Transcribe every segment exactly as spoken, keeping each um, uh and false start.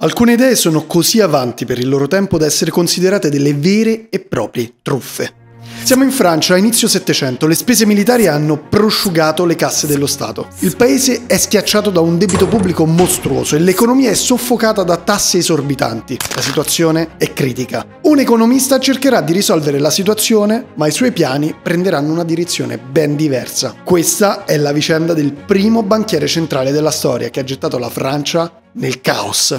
Alcune idee sono così avanti per il loro tempo da essere considerate delle vere e proprie truffe. Siamo in Francia a inizio Settecento, le spese militari hanno prosciugato le casse dello Stato. Il paese è schiacciato da un debito pubblico mostruoso e l'economia è soffocata da tasse esorbitanti. La situazione è critica. Un economista cercherà di risolvere la situazione, ma i suoi piani prenderanno una direzione ben diversa. Questa è la vicenda del primo banchiere centrale della storia che ha gettato la Francia nel caos.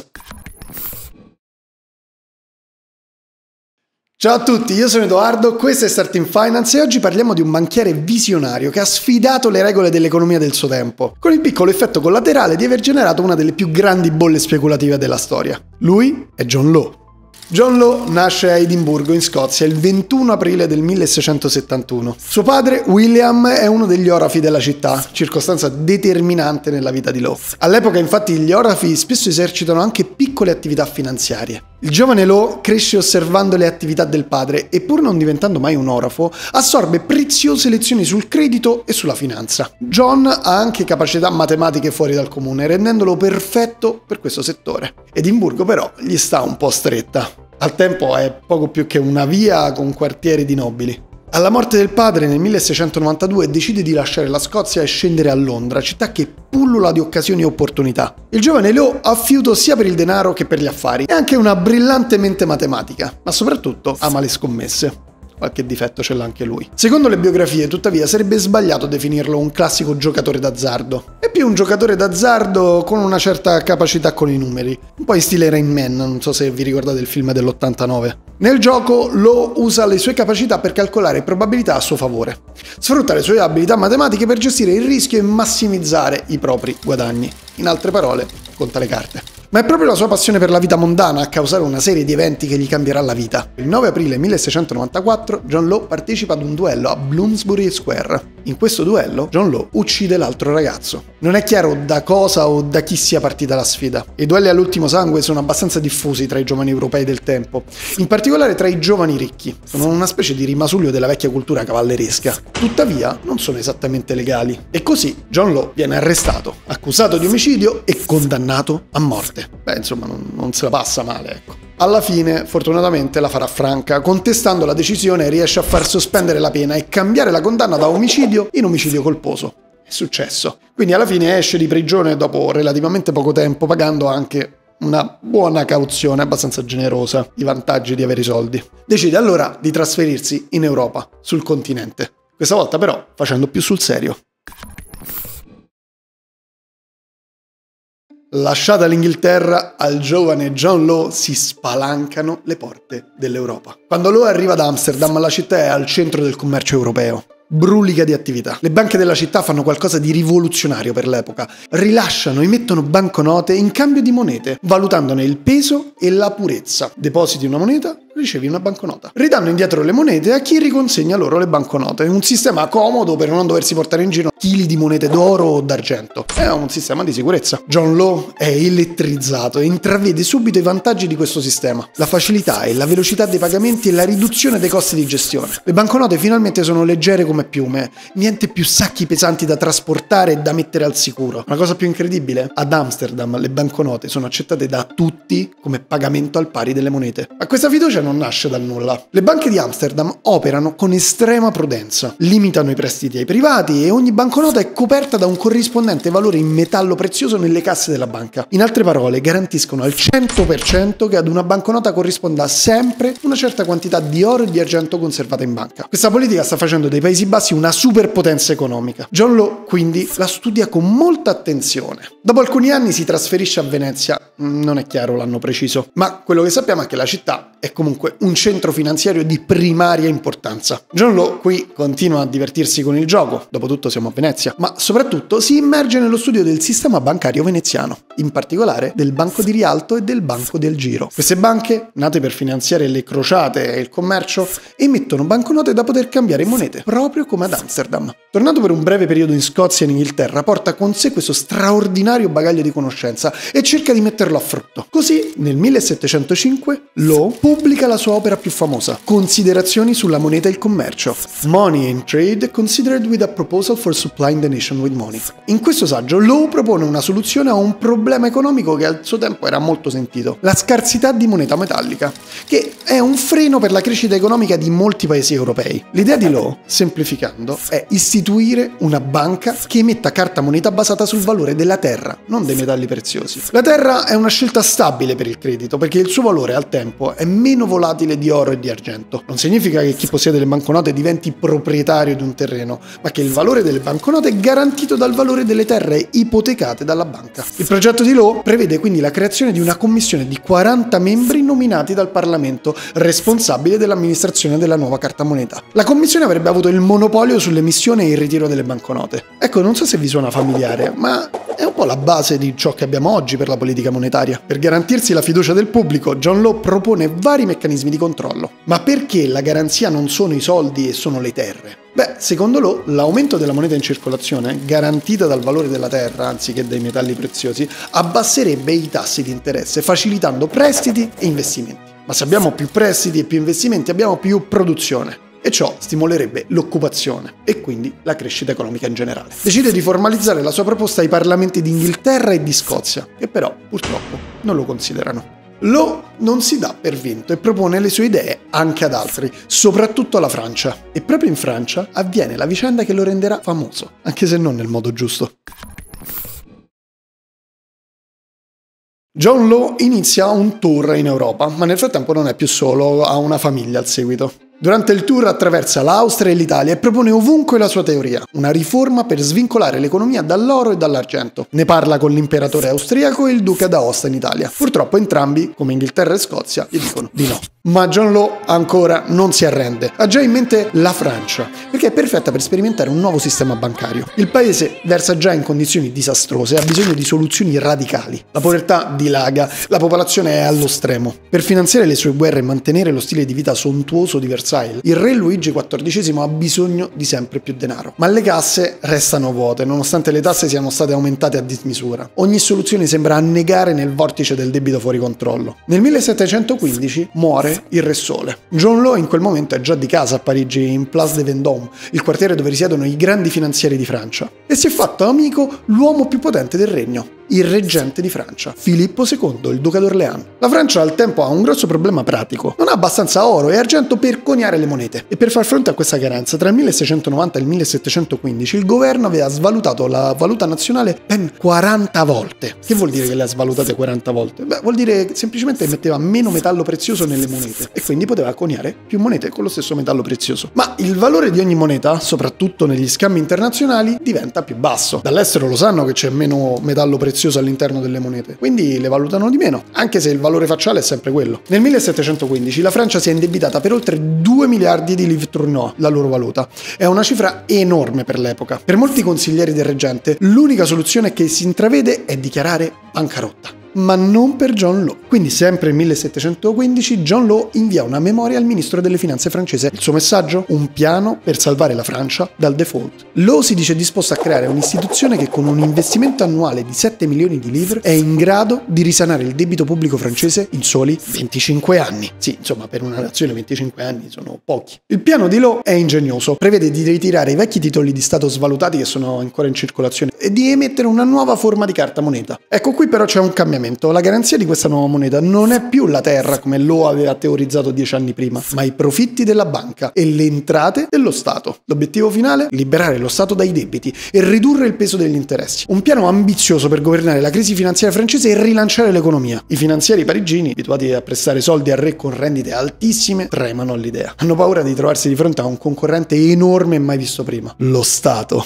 Ciao a tutti, io sono Edoardo, questo è Starting Finance e oggi parliamo di un banchiere visionario che ha sfidato le regole dell'economia del suo tempo, con il piccolo effetto collaterale di aver generato una delle più grandi bolle speculative della storia. Lui è John Law. John Law nasce a Edimburgo, in Scozia, il ventuno aprile del milleseicentosettantuno. Suo padre, William, è uno degli orafi della città, circostanza determinante nella vita di Law. All'epoca, infatti, gli orafi spesso esercitano anche piccole attività finanziarie. Il giovane Law cresce osservando le attività del padre e, pur non diventando mai un orafo, assorbe preziose lezioni sul credito e sulla finanza. John ha anche capacità matematiche fuori dal comune, rendendolo perfetto per questo settore. Edimburgo, però, gli sta un po' stretta. Al tempo è poco più che una via con quartieri di nobili. Alla morte del padre nel milleseicentonovantadue decide di lasciare la Scozia e scendere a Londra, città che pullula di occasioni e opportunità. Il giovane Law ha fiuto sia per il denaro che per gli affari e anche una brillante mente matematica, ma soprattutto ama le scommesse. Qualche difetto ce l'ha anche lui. Secondo le biografie, tuttavia, sarebbe sbagliato definirlo un classico giocatore d'azzardo. È più un giocatore d'azzardo con una certa capacità con i numeri, un po' in stile Rain Man, non so se vi ricordate il film dell'ottantanove. Nel gioco Law usa le sue capacità per calcolare probabilità a suo favore. Sfrutta le sue abilità matematiche per gestire il rischio e massimizzare i propri guadagni. In altre parole, conta le carte. Ma è proprio la sua passione per la vita mondana a causare una serie di eventi che gli cambierà la vita. Il nove aprile milleseicentonovantaquattro John Law partecipa ad un duello a Bloomsbury Square. In questo duello John Law uccide l'altro ragazzo. Non è chiaro da cosa o da chi sia partita la sfida. I duelli all'ultimo sangue sono abbastanza diffusi tra i giovani europei del tempo, in particolare tra i giovani ricchi. Sono una specie di rimasuglio della vecchia cultura cavalleresca. Tuttavia non sono esattamente legali. E così John Law viene arrestato, accusato di omicidio e condannato a morte. Beh, insomma, non, non se la passa male, ecco. Alla fine, fortunatamente, la farà franca. Contestando la decisione, riesce a far sospendere la pena e cambiare la condanna da omicidio in omicidio colposo. È successo. Quindi alla fine esce di prigione dopo relativamente poco tempo, pagando anche una buona cauzione abbastanza generosa. I vantaggi di avere i soldi. Decide allora di trasferirsi in Europa, sul continente. Questa volta però facendo più sul serio. Lasciata l'Inghilterra, al giovane John Law si spalancano le porte dell'Europa. Quando Law arriva ad Amsterdam, la città è al centro del commercio europeo. Brulica di attività. Le banche della città fanno qualcosa di rivoluzionario per l'epoca. Rilasciano e mettono banconote in cambio di monete, valutandone il peso e la purezza. Depositi una moneta, ricevi una banconota. Ridanno indietro le monete a chi riconsegna loro le banconote. È un sistema comodo per non doversi portare in giro chili di monete d'oro o d'argento. È un sistema di sicurezza. John Law è elettrizzato e intravede subito i vantaggi di questo sistema. La facilità e la velocità dei pagamenti e la riduzione dei costi di gestione. Le banconote finalmente sono leggere come piume. Niente più sacchi pesanti da trasportare e da mettere al sicuro. Una cosa più incredibile? Ad Amsterdam le banconote sono accettate da tutti come pagamento al pari delle monete. Ma questa fiducia non nasce dal nulla. Le banche di Amsterdam operano con estrema prudenza, limitano i prestiti ai privati e ogni banconota è coperta da un corrispondente valore in metallo prezioso nelle casse della banca. In altre parole, garantiscono al cento per cento che ad una banconota corrisponda sempre una certa quantità di oro e di argento conservata in banca. Questa politica sta facendo dei Paesi Bassi una superpotenza economica. John Law, quindi, la studia con molta attenzione. Dopo alcuni anni si trasferisce a Venezia, non è chiaro l'anno preciso, ma quello che sappiamo è che la città è comunque un centro finanziario di primaria importanza. John Law qui continua a divertirsi con il gioco, dopotutto siamo a Venezia, ma soprattutto si immerge nello studio del sistema bancario veneziano, in particolare del Banco di Rialto e del Banco del Giro. Queste banche, nate per finanziare le crociate e il commercio, emettono banconote da poter cambiare in monete, proprio come ad Amsterdam. Tornato per un breve periodo in Scozia e in Inghilterra, porta con sé questo straordinario bagaglio di conoscenza e cerca di metterlo a frutto. Così, nel millesettecentocinque, Law pubblica è la sua opera più famosa, Considerazioni sulla moneta e il commercio, Money and Trade Considered with a Proposal for Supplying the Nation with Money. In questo saggio Law propone una soluzione a un problema economico che al suo tempo era molto sentito, la scarsità di moneta metallica, che è un freno per la crescita economica di molti paesi europei. L'idea di Law, semplificando, è istituire una banca che emetta carta moneta basata sul valore della terra, non dei metalli preziosi. La terra è una scelta stabile per il credito, perché il suo valore al tempo è meno volatile di oro e di argento. Non significa che chi possiede le banconote diventi proprietario di un terreno, ma che il valore delle banconote è garantito dal valore delle terre ipotecate dalla banca. Il progetto di Law prevede quindi la creazione di una commissione di quaranta membri nominati dal Parlamento, responsabile dell'amministrazione della nuova carta moneta. La commissione avrebbe avuto il monopolio sull'emissione e il ritiro delle banconote. Ecco, non so se vi suona familiare, ma è un po' la base di ciò che abbiamo oggi per la politica monetaria. Per garantirsi la fiducia del pubblico, John Law propone vari meccanismi di controllo. Ma perché la garanzia non sono i soldi e sono le terre? Beh, secondo Law, l'aumento della moneta in circolazione, garantita dal valore della terra anziché dai metalli preziosi, abbasserebbe i tassi di interesse, facilitando prestiti e investimenti. Ma se abbiamo più prestiti e più investimenti, abbiamo più produzione. E ciò stimolerebbe l'occupazione e quindi la crescita economica in generale. Decide di formalizzare la sua proposta ai parlamenti di Inghilterra e di Scozia, che però purtroppo non lo considerano. Law non si dà per vinto e propone le sue idee anche ad altri, soprattutto alla Francia. E proprio in Francia avviene la vicenda che lo renderà famoso, anche se non nel modo giusto. John Law inizia un tour in Europa, ma nel frattempo non è più solo, ha una famiglia al seguito. Durante il tour attraversa l'Austria e l'Italia e propone ovunque la sua teoria, una riforma per svincolare l'economia dall'oro e dall'argento. Ne parla con l'imperatore austriaco e il duca d'Aosta in Italia. Purtroppo entrambi, come Inghilterra e Scozia, gli dicono di no. Ma John Law ancora non si arrende, ha già in mente la Francia, perché è perfetta per sperimentare un nuovo sistema bancario. Il paese versa già in condizioni disastrose e ha bisogno di soluzioni radicali. La povertà dilaga, la popolazione è allo stremo. Per finanziare le sue guerre e mantenere lo stile di vita sontuoso di Versailles, il re Luigi quattordicesimo ha bisogno di sempre più denaro. Ma le casse restano vuote, nonostante le tasse siano state aumentate a dismisura. Ogni soluzione sembra annegare nel vortice del debito fuori controllo. Nel millesettecentoquindici muore il Re Sole. John Law in quel momento è già di casa a Parigi, in Place de Vendôme, il quartiere dove risiedono i grandi finanzieri di Francia, e si è fatto amico l'uomo più potente del regno, il reggente di Francia, Filippo secondo, il duca d'Orléans. La Francia al tempo ha un grosso problema pratico, non ha abbastanza oro e argento per coniare le monete, e per far fronte a questa carenza tra il milleseicentonovanta e il millesettecentoquindici il governo aveva svalutato la valuta nazionale ben quaranta volte. Che vuol dire che le ha svalutate quaranta volte? Beh, vuol dire semplicemente che metteva meno metallo prezioso nelle monete e quindi poteva coniare più monete con lo stesso metallo prezioso. Ma il valore di ogni moneta, soprattutto negli scambi internazionali, diventa più basso. Dall'estero lo sanno che c'è meno metallo prezioso all'interno delle monete, quindi le valutano di meno, anche se il valore facciale è sempre quello. Nel millesettecentoquindici la Francia si è indebitata per oltre due miliardi di livres tournois, la loro valuta. È una cifra enorme per l'epoca. Per molti consiglieri del reggente, l'unica soluzione che si intravede è dichiarare bancarotta. Ma non per John Law. Quindi sempre nel millesettecentoquindici John Law invia una memoria al ministro delle finanze francese. Il suo messaggio? Un piano per salvare la Francia dal default. Law si dice disposto a creare un'istituzione che con un investimento annuale di sette milioni di livres è in grado di risanare il debito pubblico francese in soli venticinque anni. Sì, insomma, per una nazione venticinque anni sono pochi. Il piano di Law è ingegnoso. Prevede di ritirare i vecchi titoli di Stato svalutati che sono ancora in circolazione e di emettere una nuova forma di carta moneta. Ecco, qui però c'è un cambiamento. La garanzia di questa nuova moneta non è più la terra come Law aveva teorizzato dieci anni prima, ma i profitti della banca e le entrate dello Stato. L'obiettivo finale? Liberare lo Stato dai debiti e ridurre il peso degli interessi. Un piano ambizioso per governare la crisi finanziaria francese e rilanciare l'economia. I finanzieri parigini, abituati a prestare soldi al re con rendite altissime, tremano all'idea. Hanno paura di trovarsi di fronte a un concorrente enorme e mai visto prima. Lo Stato.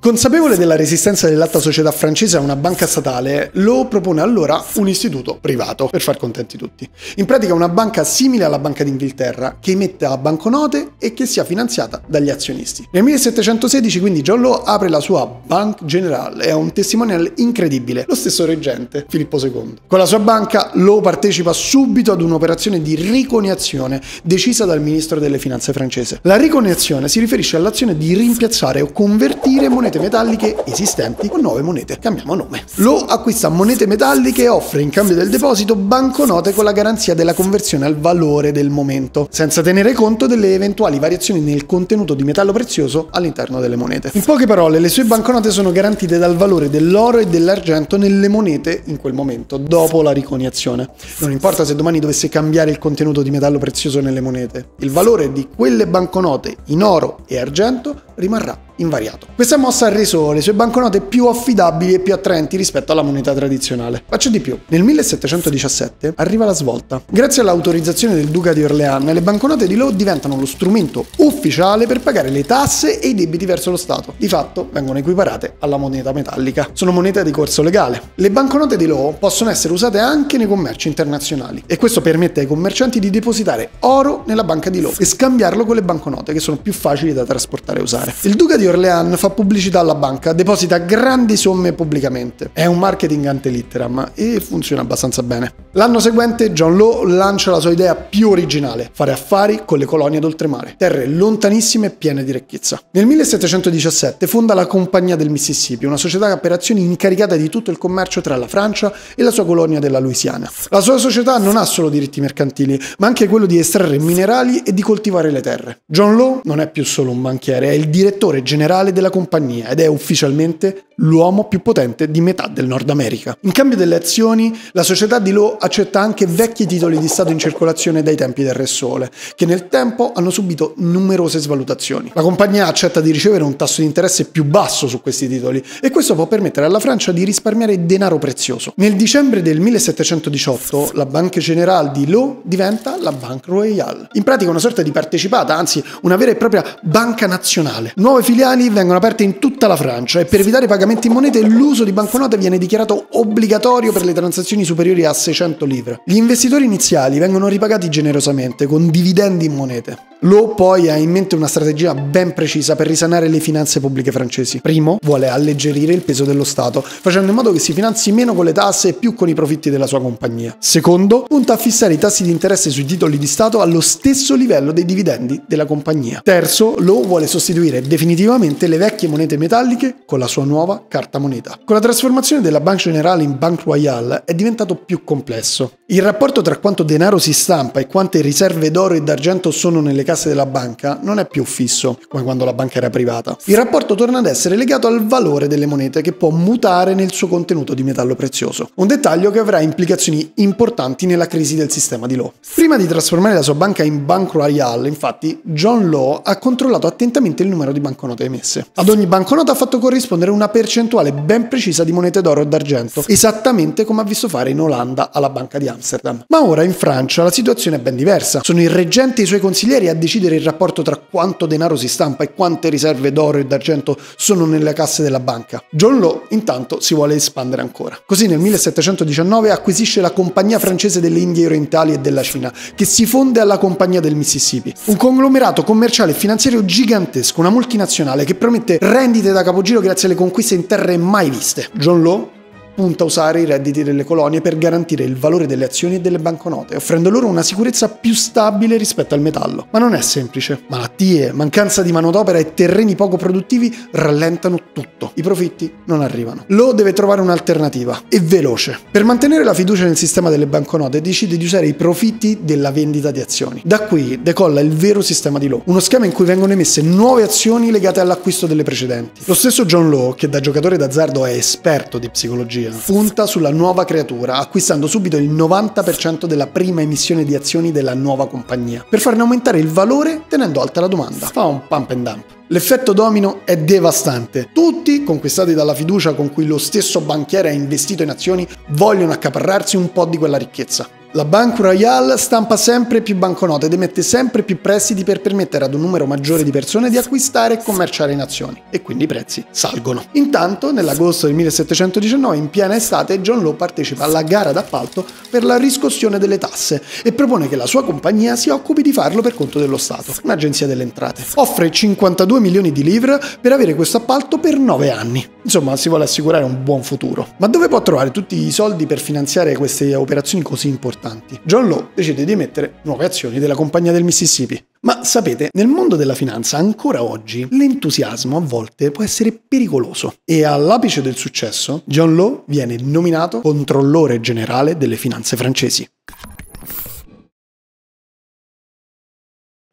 Consapevole della resistenza dell'alta società francese a una banca statale, Law propone allora un istituto privato per far contenti tutti. In pratica una banca simile alla Banca d'Inghilterra che emetta banconote e che sia finanziata dagli azionisti. Nel millesettecentosedici quindi John Law apre la sua Banque Générale e ha un testimonial incredibile, lo stesso reggente Filippo secondo. Con la sua banca Law partecipa subito ad un'operazione di riconiazione decisa dal ministro delle finanze francese. La riconiazione si riferisce all'azione di rimpiazzare o convertire monete monete metalliche esistenti con nove monete. Cambiamo nome. Lo acquista monete metalliche e offre in cambio del deposito banconote con la garanzia della conversione al valore del momento, senza tenere conto delle eventuali variazioni nel contenuto di metallo prezioso all'interno delle monete. In poche parole, le sue banconote sono garantite dal valore dell'oro e dell'argento nelle monete in quel momento, dopo la riconiazione. Non importa se domani dovesse cambiare il contenuto di metallo prezioso nelle monete, il valore di quelle banconote in oro e argento rimarrà invariato. Questa mossa ha reso le sue banconote più affidabili e più attraenti rispetto alla moneta tradizionale. Faccio di più. Nel millesettecentodiciassette arriva la svolta. Grazie all'autorizzazione del Duca di Orléans, le banconote di Law diventano lo strumento ufficiale per pagare le tasse e i debiti verso lo Stato. Di fatto vengono equiparate alla moneta metallica. Sono moneta di corso legale. Le banconote di Law possono essere usate anche nei commerci internazionali e questo permette ai commercianti di depositare oro nella banca di Law e scambiarlo con le banconote, che sono più facili da trasportare e usare. Il Duca di Orléans fa pubblicità alla banca, deposita grandi somme pubblicamente. È un marketing ante litteram e funziona abbastanza bene. L'anno seguente John Law lancia la sua idea più originale: fare affari con le colonie d'oltremare, terre lontanissime e piene di ricchezza. Nel millesettecentodiciassette fonda la Compagnia del Mississippi, una società per azioni incaricata di tutto il commercio tra la Francia e la sua colonia della Louisiana. La sua società non ha solo diritti mercantili, ma anche quello di estrarre minerali e di coltivare le terre. John Law non è più solo un banchiere, è il direttore generale generale della compagnia ed è ufficialmente l'uomo più potente di metà del Nord America. In cambio delle azioni, la società di Law accetta anche vecchi titoli di Stato in circolazione dai tempi del Re Sole, che nel tempo hanno subito numerose svalutazioni. La compagnia accetta di ricevere un tasso di interesse più basso su questi titoli e questo può permettere alla Francia di risparmiare denaro prezioso. Nel dicembre del millesettecentodiciotto la Banque Générale di Law diventa la Banque Royale, in pratica una sorta di partecipata, anzi una vera e propria banca nazionale. Nuove filiali vengono aperte in tutta la Francia e per evitare pagamenti in monete l'uso di banconote viene dichiarato obbligatorio per le transazioni superiori a seicento livre. Gli investitori iniziali vengono ripagati generosamente con dividendi in monete. Law poi ha in mente una strategia ben precisa per risanare le finanze pubbliche francesi. Primo, vuole alleggerire il peso dello Stato, facendo in modo che si finanzi meno con le tasse e più con i profitti della sua compagnia. Secondo, punta a fissare i tassi di interesse sui titoli di Stato allo stesso livello dei dividendi della compagnia. Terzo, Law vuole sostituire definitivamente le vecchie monete metalliche con la sua nuova carta moneta. Con la trasformazione della Banque Générale in Banque Royale è diventato più complesso. Il rapporto tra quanto denaro si stampa e quante riserve d'oro e d'argento sono nelle casse della banca non è più fisso, come quando la banca era privata. Il rapporto torna ad essere legato al valore delle monete, che può mutare nel suo contenuto di metallo prezioso. Un dettaglio che avrà implicazioni importanti nella crisi del sistema di Law. Prima di trasformare la sua banca in Banque Royale, infatti, John Law ha controllato attentamente il numero di banconote emesse. Ad ogni banconota ha fatto corrispondere una percentuale ben precisa di monete d'oro e d'argento, esattamente come ha visto fare in Olanda alla banca di Amsterdam. Ma ora in Francia la situazione è ben diversa. Sono il reggente e i suoi consiglieri a decidere il rapporto tra quanto denaro si stampa e quante riserve d'oro e d'argento sono nelle casse della banca. John Law intanto si vuole espandere ancora. Così nel millesettecentodiciannove acquisisce la Compagnia Francese delle Indie Orientali e della Cina, che si fonde alla Compagnia del Mississippi, un conglomerato commerciale e finanziario gigantesco, una multinazionale che promette rendite da capogiro grazie alle conquiste in terre mai viste. John Law punta a usare i redditi delle colonie per garantire il valore delle azioni e delle banconote, offrendo loro una sicurezza più stabile rispetto al metallo. Ma non è semplice. Malattie, mancanza di manodopera e terreni poco produttivi rallentano tutto. I profitti non arrivano. Law deve trovare un'alternativa, e veloce. Per mantenere la fiducia nel sistema delle banconote decide di usare i profitti della vendita di azioni. Da qui decolla il vero sistema di Law, uno schema in cui vengono emesse nuove azioni legate all'acquisto delle precedenti. Lo stesso John Law, che da giocatore d'azzardo è esperto di psicologia, punta sulla nuova creatura, acquistando subito il novanta per cento della prima emissione di azioni della nuova compagnia, per farne aumentare il valore tenendo alta la domanda. Fa un pump and dump. L'effetto domino è devastante. Tutti, conquistati dalla fiducia con cui lo stesso banchiere ha investito in azioni, vogliono accaparrarsi un po' di quella ricchezza. La Banque Royale stampa sempre più banconote ed emette sempre più prestiti per permettere ad un numero maggiore di persone di acquistare e commerciare in azioni, e quindi i prezzi salgono. Intanto, nell'agosto del millesettecentodiciannove, in piena estate, John Law partecipa alla gara d'appalto per la riscossione delle tasse e propone che la sua compagnia si occupi di farlo per conto dello Stato, un'agenzia delle entrate. Offre cinquantadue milioni di livre per avere questo appalto per nove anni. Insomma, si vuole assicurare un buon futuro. Ma dove può trovare tutti i soldi per finanziare queste operazioni così importanti? partecipanti, John Law decide di emettere nuove azioni della Compagnia del Mississippi. Ma sapete, nel mondo della finanza ancora oggi l'entusiasmo a volte può essere pericoloso e all'apice del successo John Law viene nominato controllore generale delle finanze francesi.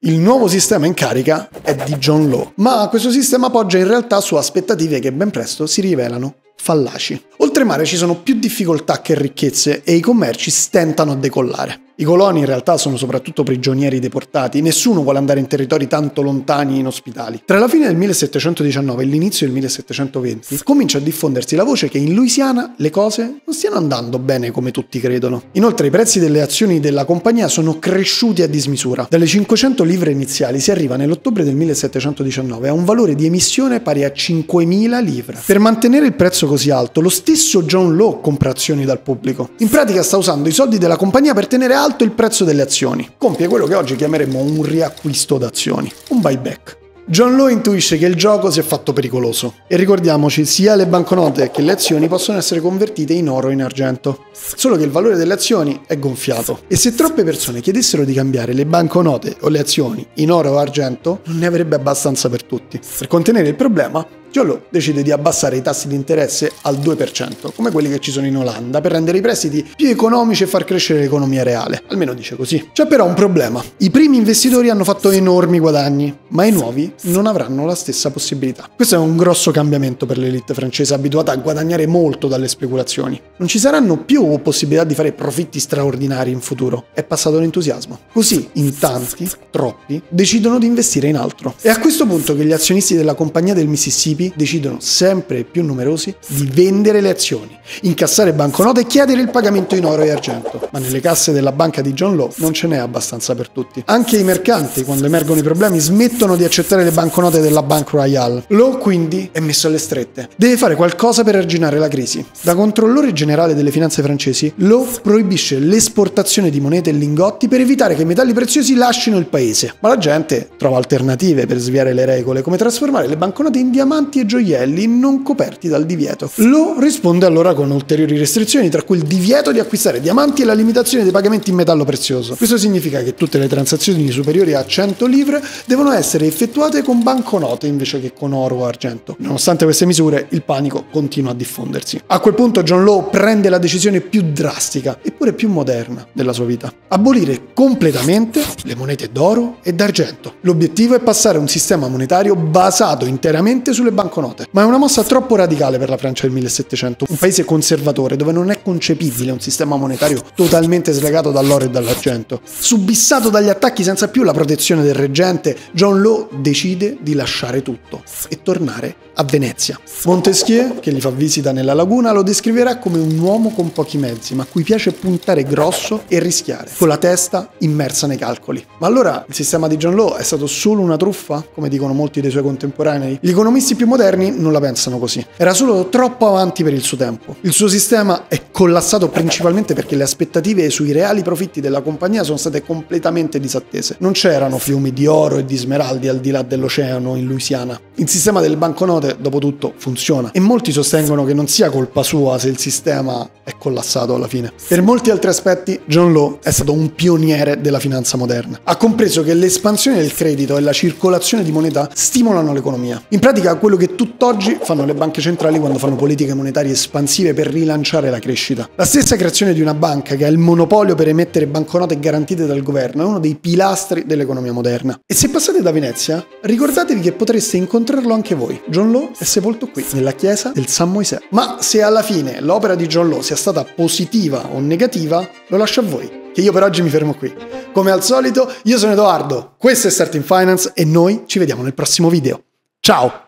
Il nuovo sistema in carica è di John Law, ma questo sistema poggia in realtà su aspettative che ben presto si rivelano fallaci. Oltremare ci sono più difficoltà che ricchezze e i commerci stentano a decollare. I coloni in realtà sono soprattutto prigionieri deportati, nessuno vuole andare in territori tanto lontani e inospitali. Tra la fine del millesettecentodiciannove e l'inizio del millesettecentoventi comincia a diffondersi la voce che in Louisiana le cose non stiano andando bene come tutti credono. Inoltre i prezzi delle azioni della compagnia sono cresciuti a dismisura. Dalle cinquecento livre iniziali si arriva nell'ottobre del millesettecentodiciannove a un valore di emissione pari a cinquemila livre. Per mantenere il prezzo così alto, lo stesso John Law compra azioni dal pubblico. In pratica sta usando i soldi della compagnia per tenere alto il prezzo delle azioni. Compie quello che oggi chiameremmo un riacquisto d'azioni, un buyback. John Law intuisce che il gioco si è fatto pericoloso e ricordiamoci, sia le banconote che le azioni possono essere convertite in oro e in argento, solo che il valore delle azioni è gonfiato e se troppe persone chiedessero di cambiare le banconote o le azioni in oro o argento non ne avrebbe abbastanza per tutti. Per contenere il problema John Law decide di abbassare i tassi di interesse al due per cento, come quelli che ci sono in Olanda, per rendere i prestiti più economici e far crescere l'economia reale. Almeno dice così. C'è però un problema. I primi investitori hanno fatto enormi guadagni, ma i nuovi non avranno la stessa possibilità. Questo è un grosso cambiamento per l'elite francese abituata a guadagnare molto dalle speculazioni. Non ci saranno più possibilità di fare profitti straordinari in futuro. È passato l'entusiasmo. Così, in tanti, troppi, decidono di investire in altro. È a questo punto che gli azionisti della Compagnia del Mississippi decidono, sempre più numerosi, di vendere le azioni, incassare banconote e chiedere il pagamento in oro e argento. Ma nelle casse della banca di John Law non ce n'è abbastanza per tutti. Anche i mercanti, quando emergono i problemi, smettono di accettare le banconote della Banque Royale. Law, quindi, è messo alle strette. Deve fare qualcosa per arginare la crisi. Da controllore generale delle finanze francesi, Law proibisce l'esportazione di monete e lingotti per evitare che i metalli preziosi lascino il paese. Ma la gente trova alternative per sviare le regole, come trasformare le banconote in diamanti e gioielli non coperti dal divieto. Law risponde allora con ulteriori restrizioni, tra cui il divieto di acquistare diamanti e la limitazione dei pagamenti in metallo prezioso. Questo significa che tutte le transazioni superiori a cento livre devono essere effettuate con banconote invece che con oro o argento. Nonostante queste misure, il panico continua a diffondersi. A quel punto John Law prende la decisione più drastica, eppure più moderna, della sua vita. Abolire completamente le monete d'oro e d'argento. L'obiettivo è passare a un sistema monetario basato interamente sulle banconote. Ma è una mossa troppo radicale per la Francia del millesettecento, un paese conservatore dove non è concepibile un sistema monetario totalmente slegato dall'oro e dall'argento. Subissato dagli attacchi senza più la protezione del reggente, John Law decide di lasciare tutto e tornare a Venezia. Montesquieu, che gli fa visita nella laguna, lo descriverà come un uomo con pochi mezzi, ma a cui piace puntare grosso e rischiare, con la testa immersa nei calcoli. Ma allora il sistema di John Law è stato solo una truffa, come dicono molti dei suoi contemporanei? Gli economisti più moderni non la pensano così. Era solo troppo avanti per il suo tempo. Il suo sistema è collassato principalmente perché le aspettative sui reali profitti della compagnia sono state completamente disattese. Non c'erano fiumi di oro e di smeraldi al di là dell'oceano in Louisiana. Il sistema delle banconote, dopo tutto, funziona e molti sostengono che non sia colpa sua se il sistema è collassato alla fine. Per molti altri aspetti, John Law è stato un pioniere della finanza moderna. Ha compreso che l'espansione del credito e la circolazione di moneta stimolano l'economia. In pratica, quello che che tutt'oggi fanno le banche centrali quando fanno politiche monetarie espansive per rilanciare la crescita. La stessa creazione di una banca che ha il monopolio per emettere banconote garantite dal governo è uno dei pilastri dell'economia moderna. E se passate da Venezia, ricordatevi che potreste incontrarlo anche voi. John Law è sepolto qui, nella chiesa del San Moisè. Ma se alla fine l'opera di John Law sia stata positiva o negativa, lo lascio a voi, che io per oggi mi fermo qui. Come al solito, io sono Edoardo, questo è Starting Finance e noi ci vediamo nel prossimo video. Ciao!